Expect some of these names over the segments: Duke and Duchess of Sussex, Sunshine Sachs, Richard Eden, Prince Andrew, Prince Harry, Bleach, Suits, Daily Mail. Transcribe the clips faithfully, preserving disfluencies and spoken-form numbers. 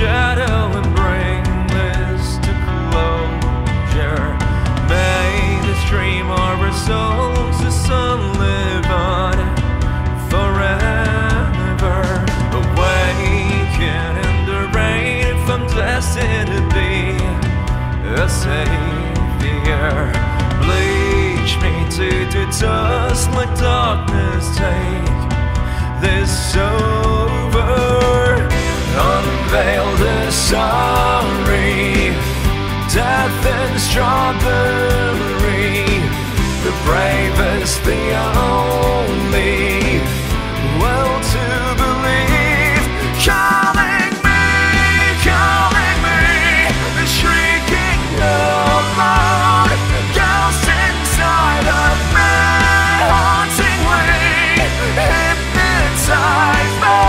shadow and bring this to closure. May this dream of our souls, the sun live on forever. Awaken in the rain, if I'm destined to be a savior. Bleach me to the dust, let darkness take this over. Unveil the sorry, death and strawberry. The bravest, the only will to believe. Calling me, calling me, the shrieking aloud. Ghosts inside of me, hauntingly hypnotized me.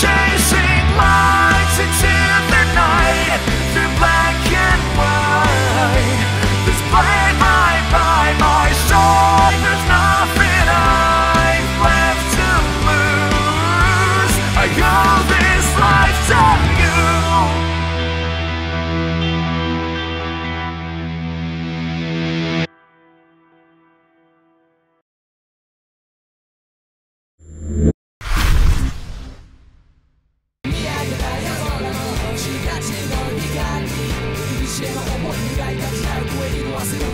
Chasing lights into the night, through black and white. This blade right by my side. There's nothing I've left to lose. I owe this life to you. She got you, you got me. You share my own, you got me.